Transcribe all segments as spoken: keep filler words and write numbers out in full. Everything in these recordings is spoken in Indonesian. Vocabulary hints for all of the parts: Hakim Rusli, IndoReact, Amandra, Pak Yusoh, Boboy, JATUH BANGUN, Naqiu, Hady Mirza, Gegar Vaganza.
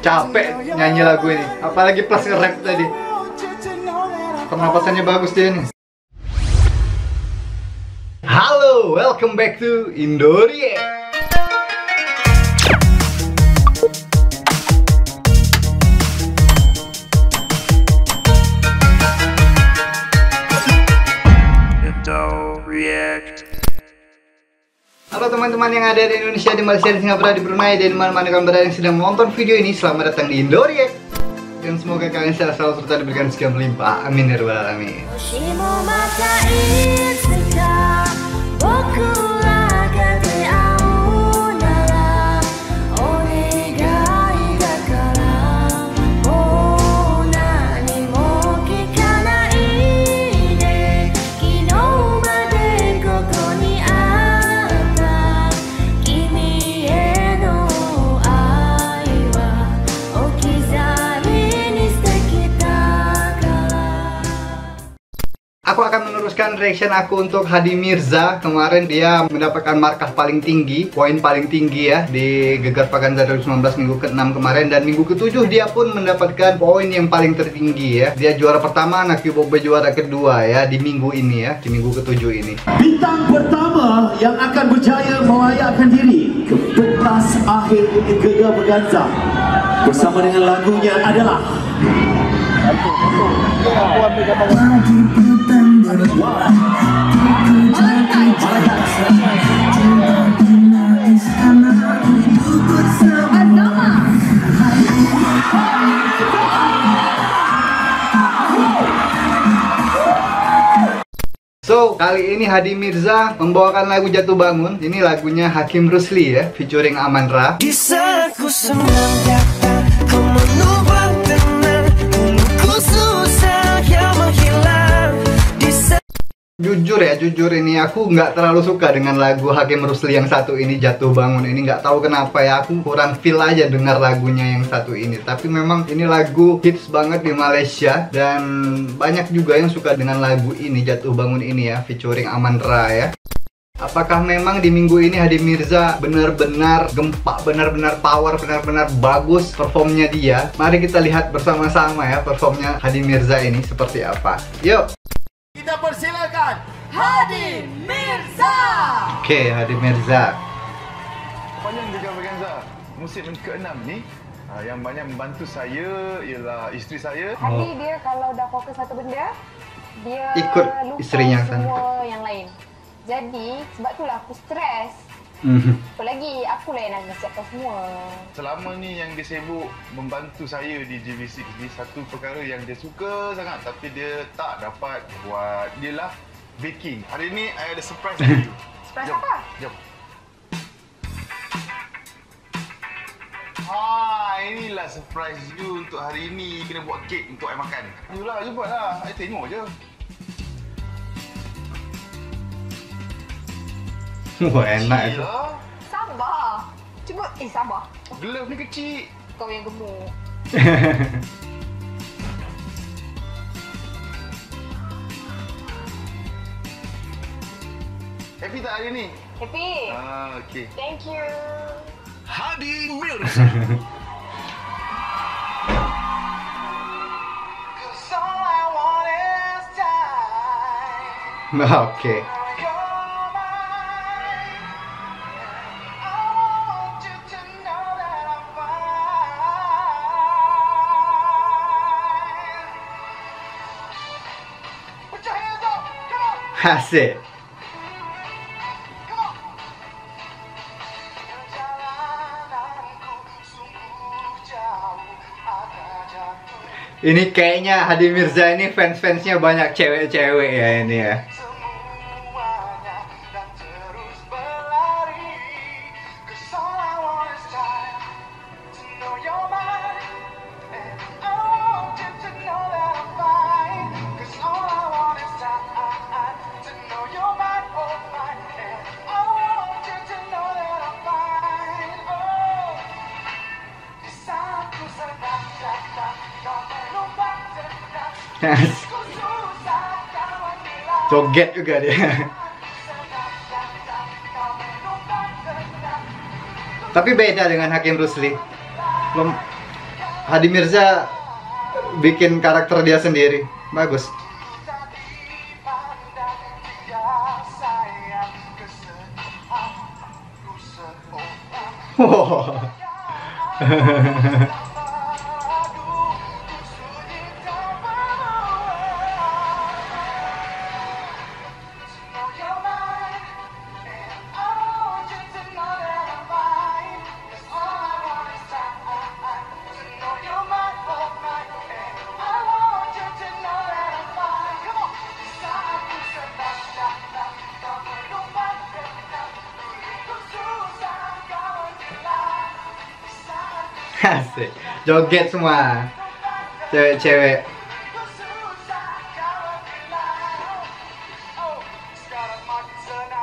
capek nyanyi lagu ini, apalagi plus nge-rap tadi. Pernapasannya bagus dia nih. Halo, welcome back to IndoReact. Halo teman-teman yang ada di Indonesia, di Malaysia, di Singapura, di Brunei, dan dimana-mana kalian berada yang sedang menonton video ini, selamat datang di IndoReact. Dan semoga kalian sehat selalu serta diberikan segala melimpah. Amin ya rabbal alamin. Aku akan meneruskan reaction aku untuk Hady Mirza. Kemarin dia mendapatkan markah paling tinggi, poin paling tinggi ya, di Gegar Vaganza dua ribu sembilan belas minggu ke enam kemarin. Dan minggu ke tujuh dia pun mendapatkan poin yang paling tertinggi ya. Dia juara pertama, Naqiu Boboy juara kedua ya, di minggu ini ya, di minggu ke tujuh ini. Bintang pertama yang akan berjaya melayakkan diri ke pentas akhir Gegar Vaganza bersama dengan lagunya adalah So, kali ini Hady Mirza membawakan lagu Jatuh Bangun. Ini lagunya Hakim Rusli ya, featuring Amandra. Jujur ya, jujur ini aku nggak terlalu suka dengan lagu Hakim Rusli yang satu ini, Jatuh Bangun ini. Nggak tahu kenapa ya, aku kurang feel aja dengar lagunya yang satu ini. Tapi memang ini lagu hits banget di Malaysia, dan banyak juga yang suka dengan lagu ini, Jatuh Bangun ini ya, featuring Amandra ya. Apakah memang di minggu ini Hady Mirza benar-benar gempa, benar-benar power, benar-benar bagus performnya dia? Mari kita lihat bersama-sama ya performnya Hady Mirza ini seperti apa. Yuk! Kita persilakan Hady Mirza. Oke, okay, Hady Mirza. Banyak juga Vaganza. Musim ke enam ni yang banyak membantu saya ialah isteri saya. Hady oh. Dia kalau dah fokus satu benda, dia ikut isterinya semua yang lain. Jadi sebab itulah aku stres. Apa lagi, aku lah yang nak siapkan semua. Selama ni yang dia sibuk membantu saya di G V C ini, satu perkara yang dia suka sangat tapi dia tak dapat buat, dia lah baking. Hari ni I ada surprise for you. Surprise apa? Jom. Ah, inilah surprise you untuk hari ni. Kena buat kek untuk I makan. Yulah, you buatlah, I tengok je. Wah, enak itu. Sabar. Cuba, eh sabar. Glove ni kecil. Kau yang gemuk. Happy tak hari ni? Happy. Ah, okay. Thank you. Hady Mirza. Okay. Asik. Ini kayaknya Hady Mirza ini fans-fansnya banyak cewek-cewek ya ini ya. Joget juga dia. Tapi beda dengan Hakim Rusli. Hady Mirza bikin karakter dia sendiri, bagus. Wow. Asik, joget semua cewek-cewek.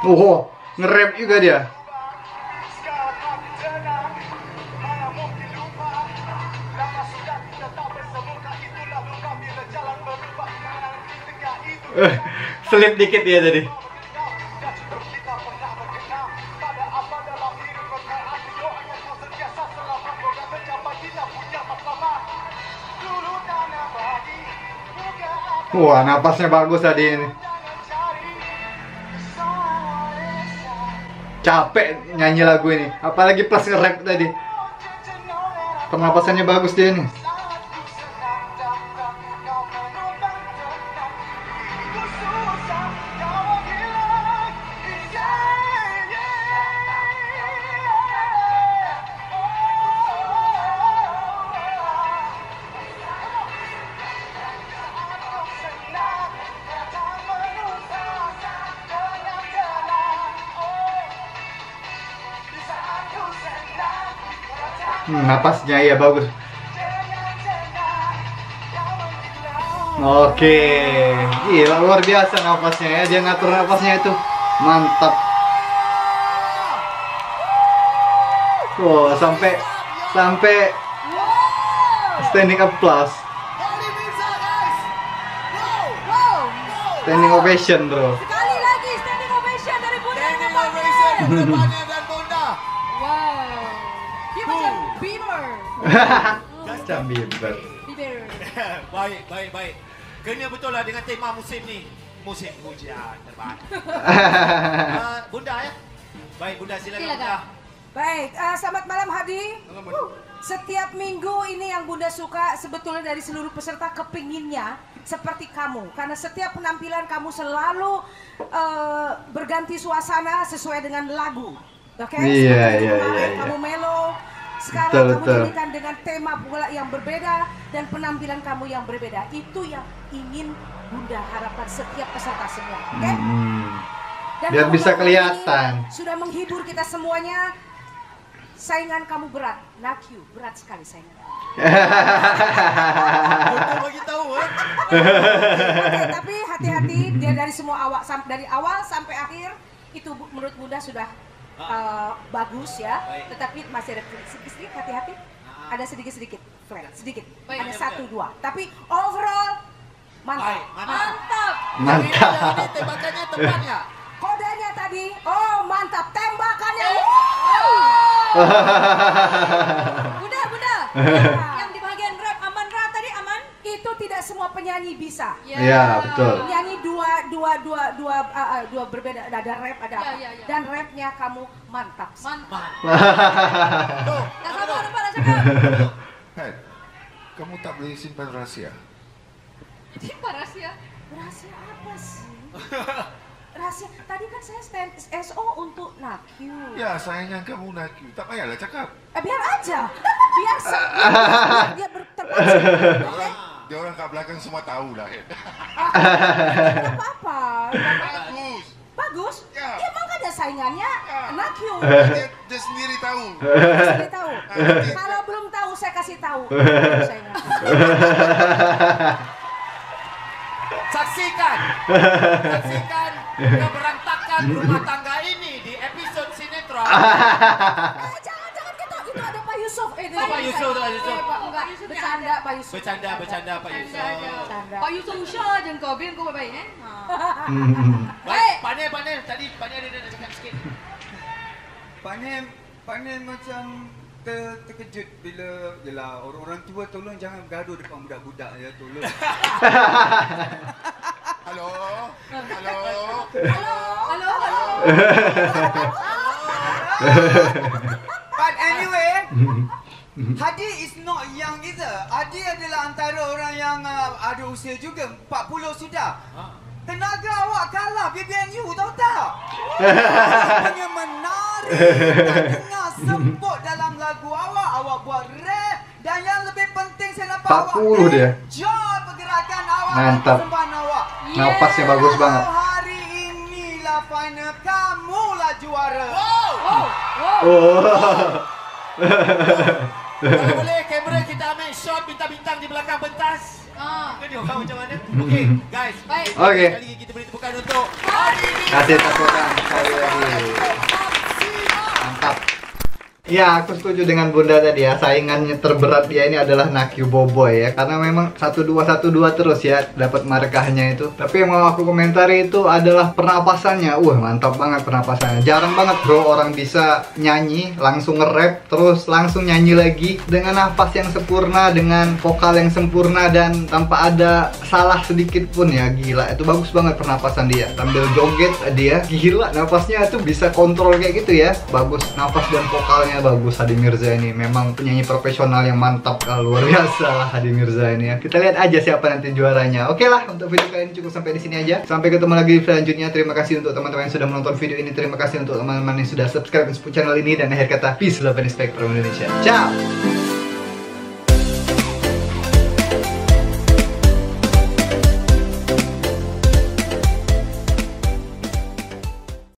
Oh, nge-rap juga dia. Uh, selip dikit dia tadi. Wah, napasnya bagus tadi ini. Capek nyanyi lagu ini, apalagi plus nge-rap tadi. Pernapasannya bagus dia ini. Hmm, napasnya ya bagus. Oke, gila, luar biasa napasnya ya. Dia ngatur napasnya itu mantap. Wow, sampai sampai standing applause, standing ovation bro. Sekali lagi standing ovation dari Bunda dan Bunda. Macam biber. Biber. Baik, baik, baik. Kena betul lah dengan tema musim ni. Musim hujan terbaik. uh, Bunda ya. Baik, Bunda silakan. Bunda. Baik, uh, selamat malam Hady. Uh, setiap minggu ini yang Bunda suka sebetulnya dari seluruh peserta kepinginnya seperti kamu. Karena setiap penampilan kamu selalu uh, berganti suasana sesuai dengan lagu. Okey? Iya, iya, iya. Kamu melo. Sekarang betul, kamu jadikan dengan tema bola yang berbeda dan penampilan kamu yang berbeda. Itu yang ingin Bunda harapkan setiap peserta semua, oke? Okay? Hmm. Biar bisa kelihatan. Sudah menghibur kita semuanya. Saingan kamu berat, Naqiu berat sekali saingan. Oke, tapi hati-hati dia dari semua awal dari awal sampai akhir itu menurut Bunda sudah. Uh, bagus ya, baik. Tetapi masih ada sedikit-sedikit, hati-hati, ada sedikit-sedikit, sedikit, baik, ada satu dua, tapi overall mantap, baik, mantap, mantap, mantap. Tembakannya tepatnya, kodenya tadi, oh mantap, tembakannya, Bunda, Bunda, yang di bagian rap Amandra tadi aman, itu tidak semua penyanyi bisa, ya, ya betul, penyanyi dua dua dua dua uh, uh, dua berbeda, ada rap ada ya, ya, ya. Dan rapnya kamu mantap mantap. Nggak sabar apa nak cakap. Hey, kamu tak boleh simpan rahasia. Simpan rahasia? Rahasia apa sih? Rahasia tadi kan saya stand S O untuk Naqiu. Ya sayangnya kamu Naqiu, tak payahlah cakap. Eh, biar aja, biar biar dia terpaksa. Okay? Dia orang kat belakang semua tahu lah. Tidak apa-apa. Bagus. Bagus? Ya. Dia makanya saingannya Naqiu. Dia sendiri tahu. Dia sendiri tahu. Kalau belum tahu, saya kasih tahu. Saksikan. Saksikan keberantakan rumah tangga ini di episode sinetron. Yusoh, eh, Pak Yusoh, Pak Yusoh. Enggak, bercanda Pak Yusoh. Bercanda, bercanda Pak Yusoh. Pak Yusoh usah je kau, biar kau baik-baik eh. Baik, pandai pandai tadi pandai dia dah cakap sikit. Pandai pandai macam kita terkejut bila jelah orang-orang tua tolong jangan bergaduh depan budak-budak ya, tolong. Halo. Halo. Halo. Halo. Halo. But anyway, Hady is not young either. Hady adalah antara orang yang uh, ada usia juga, empat puluh sudah. Tenaga awak kalah B B N U, tahu tak? Punya menarik, tak dengar semput dalam lagu awak. Awak buat rap dan yang lebih penting saya dapat awak enjoy pergerakan awak. Mantap. Yeah. Napasnya bagus banget. Hari inilah final, kamulah juara. Wow. Oh. Wow. Oh. Kalau boleh kamera kita ambil shot bintang-bintang di belakang pentas. Ah. Dia orang macam mana? Okey, guys. Baik. Okay. Sekali lagi kita beri tepukan untuk Hady Mirza. Kasih tepukan sekali lagi. Mantap. Ya, aku setuju dengan Bunda tadi ya. Saingannya terberat dia ini adalah Naqiu Boboy ya. Karena memang satu dua satu dua terus ya dapat markahnya itu. Tapi yang mau aku komentari itu adalah pernapasannya. Wah, mantap banget pernapasannya. Jarang banget bro orang bisa nyanyi, langsung nge-rap, terus langsung nyanyi lagi dengan nafas yang sempurna, dengan vokal yang sempurna dan tanpa ada salah sedikit pun ya. Gila, itu bagus banget pernapasan dia. Sambil joget dia, gila nafasnya itu bisa kontrol kayak gitu ya. Bagus nafas dan vokalnya. Bagus Hady Mirza ini, memang penyanyi profesional yang mantap, luar biasa lah Hady Mirza ini ya. Kita lihat aja siapa nanti juaranya. Oke lah, untuk video kali ini cukup sampai di sini aja. Sampai ketemu lagi selanjutnya. Terima kasih untuk teman-teman yang sudah menonton video ini. Terima kasih untuk teman-teman yang sudah subscribe ke channel ini. Dan akhir kata, peace love and respect from Indonesia. Ciao.